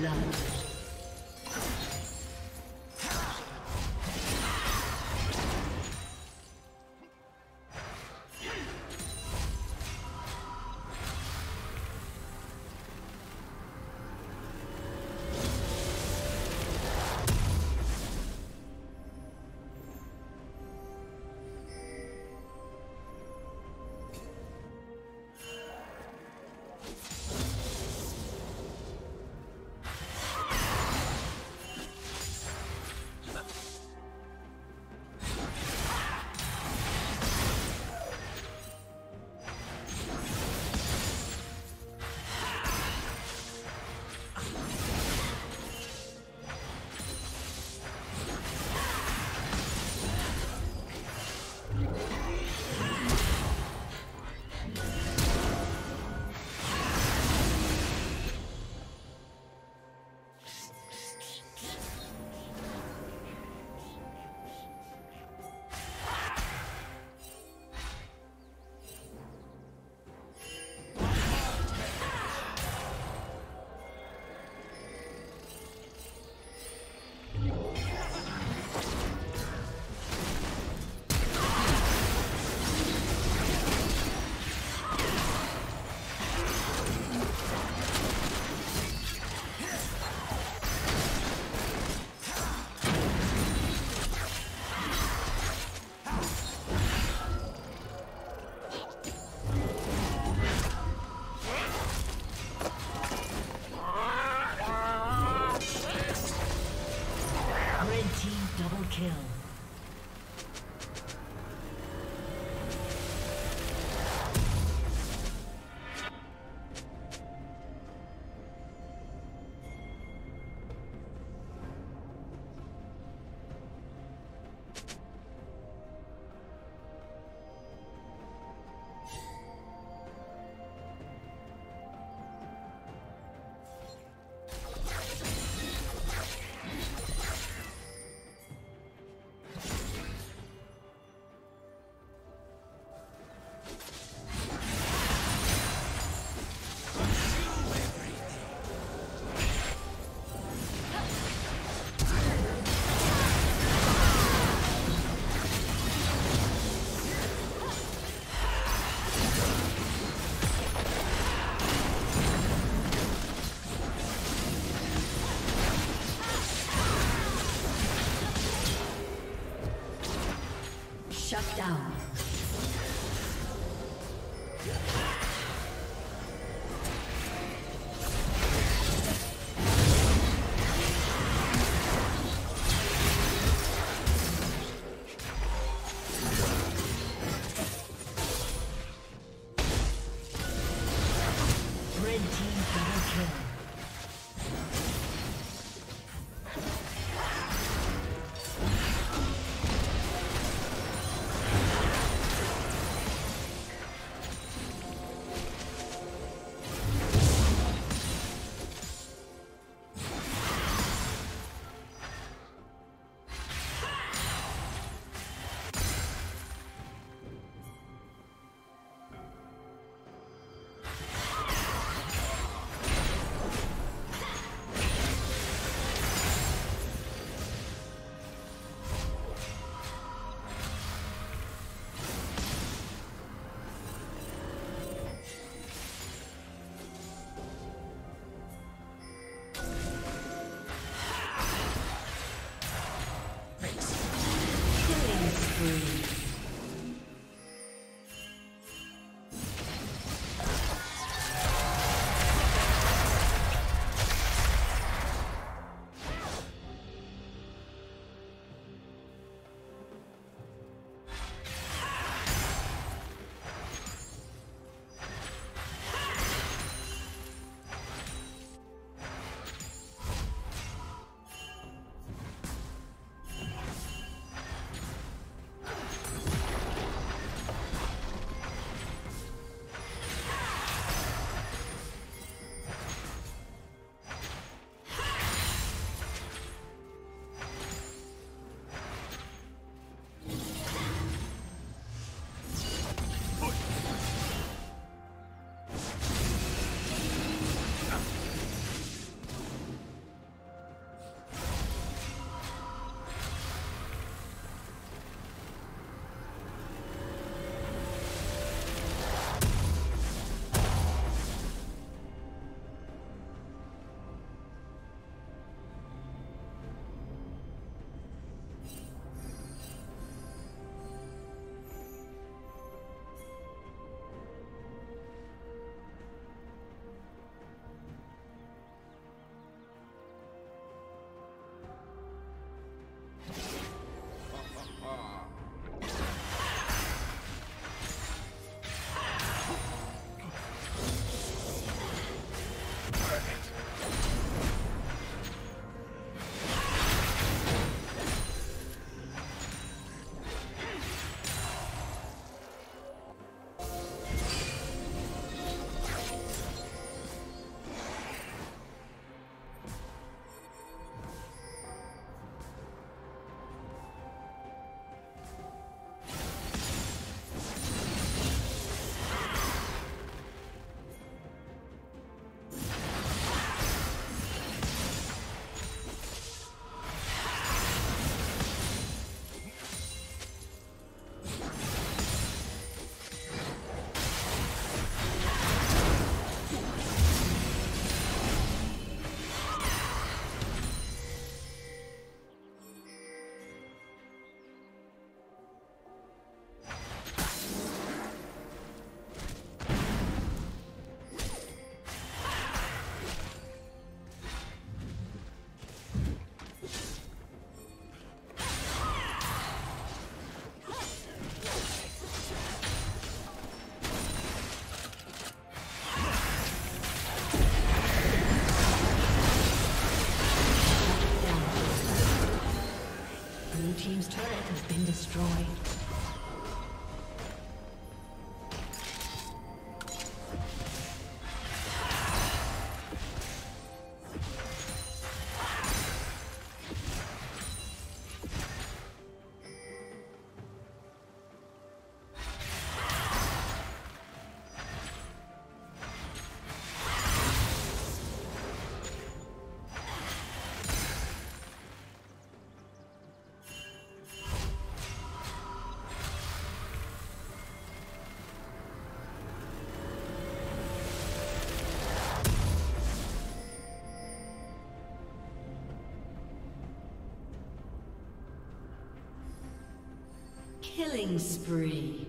blood. Shut down. destroyed. Killing spree.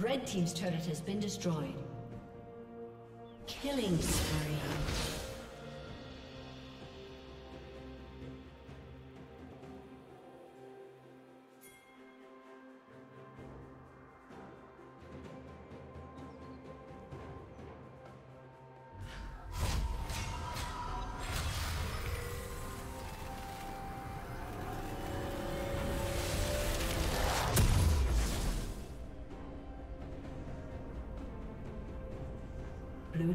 Red team's turret has been destroyed. Killing spree. Blue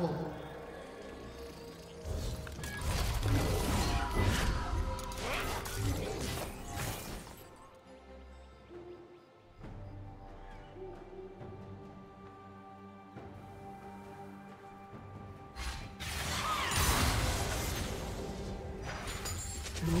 unstoppable. Blue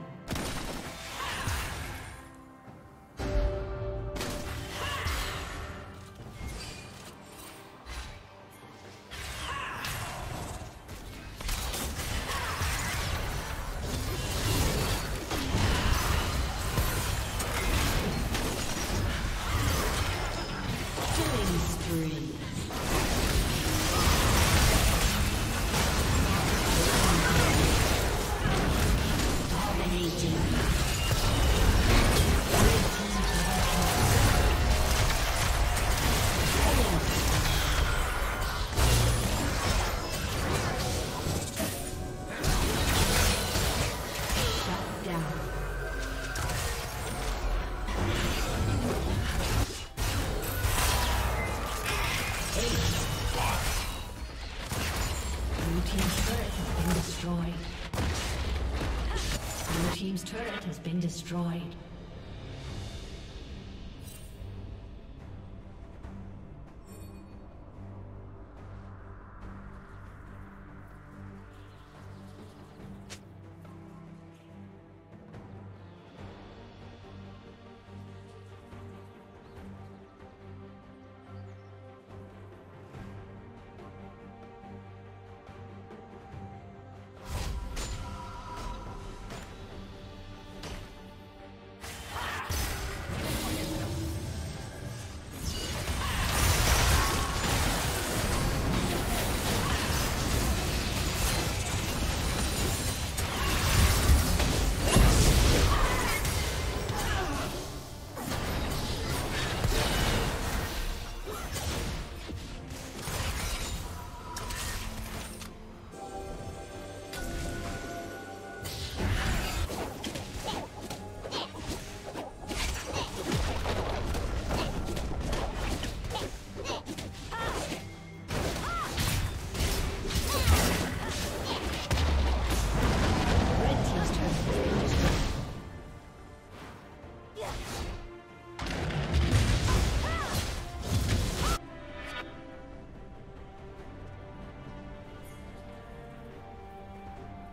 Destroyed.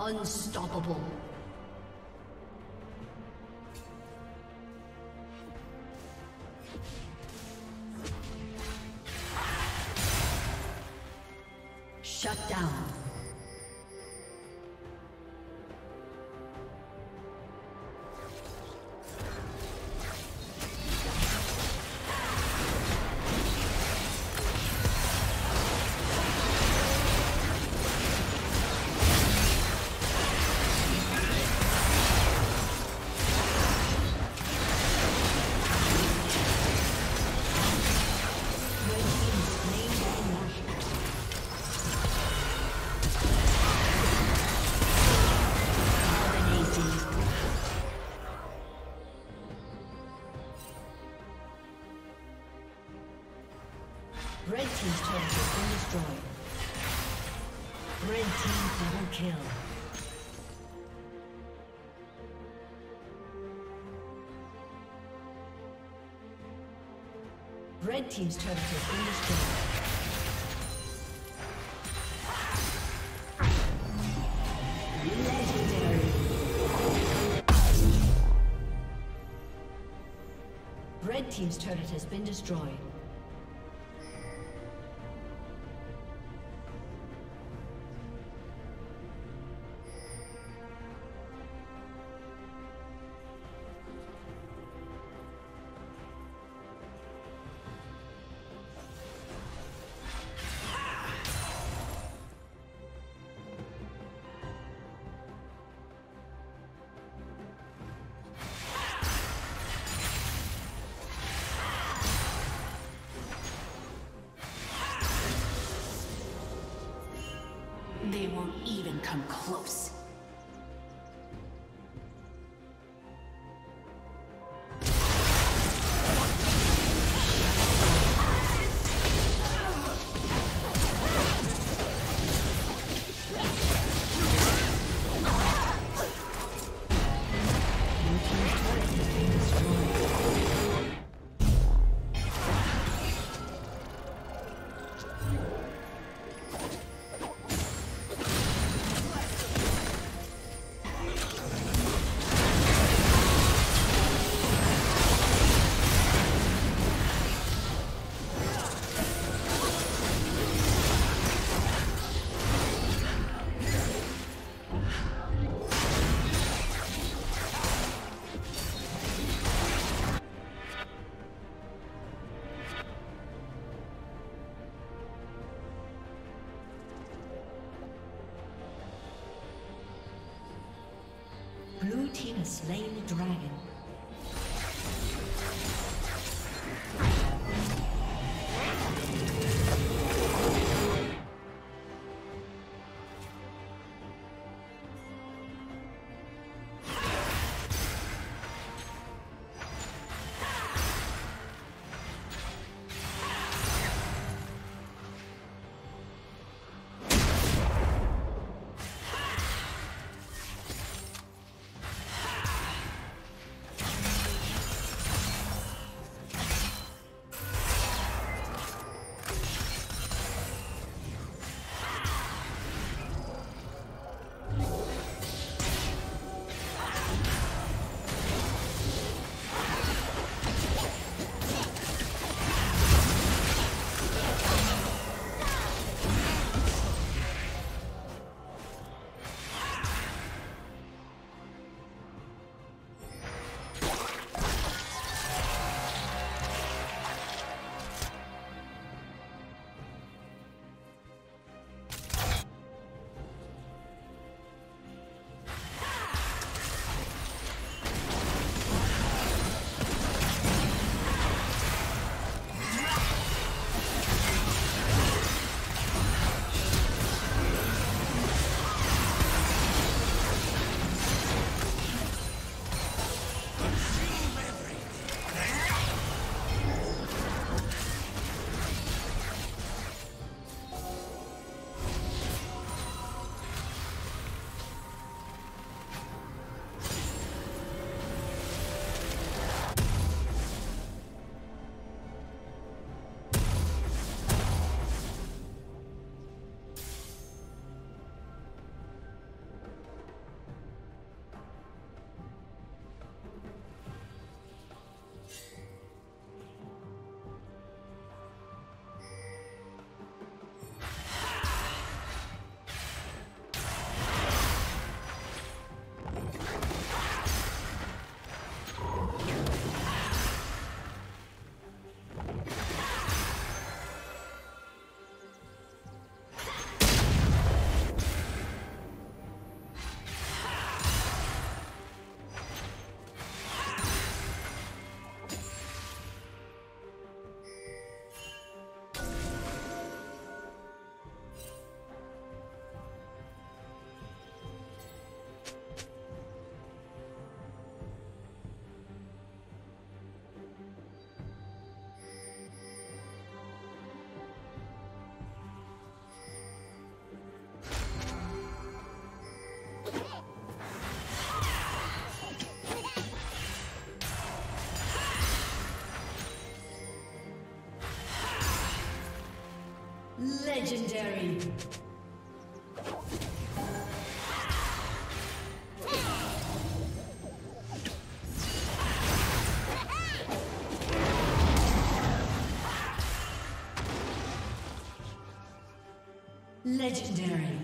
Unstoppable. Shut down. Red team's turret has been destroyed. Red team double kill. Red team's turret has been destroyed. Red team's turret has been destroyed. Come close. Blue team has slain the dragon. Legendary. Legendary.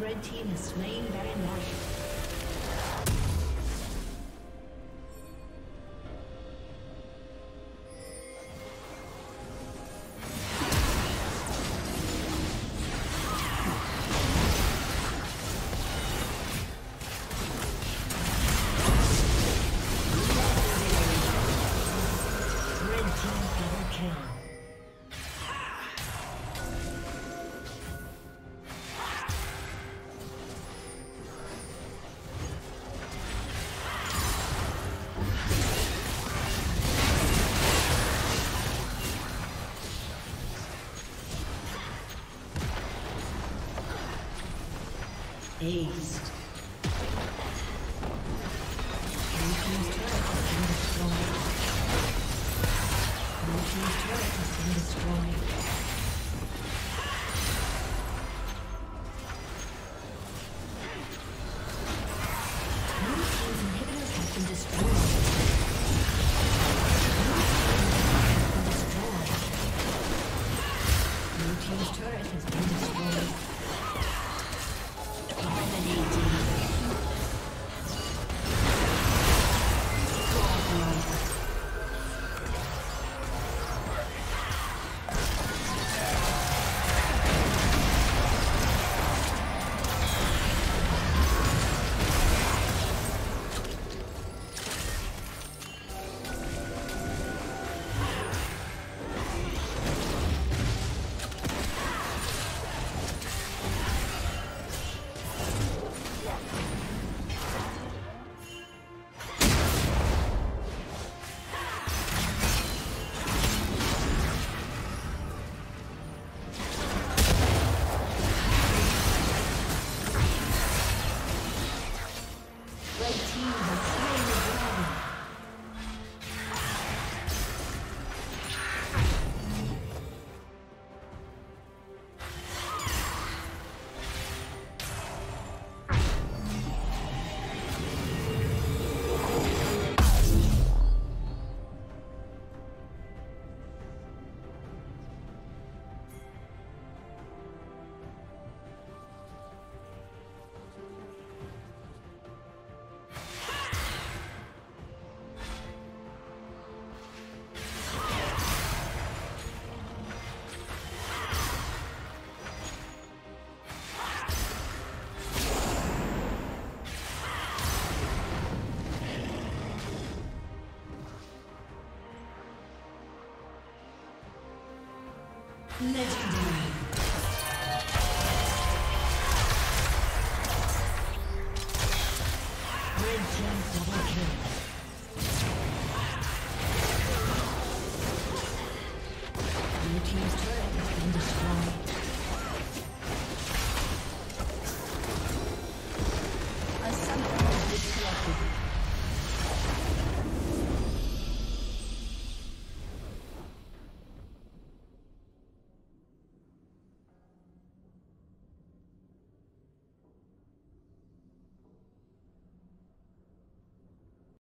Red team is slain Baron Nashor. Aced. Blue team's turret has been destroyed. Blue team's turret has been destroyed. Blue team's inhibitors have been destroyed. Blue team's turret has been destroyed. Legendary. Red team double kill. Blue team's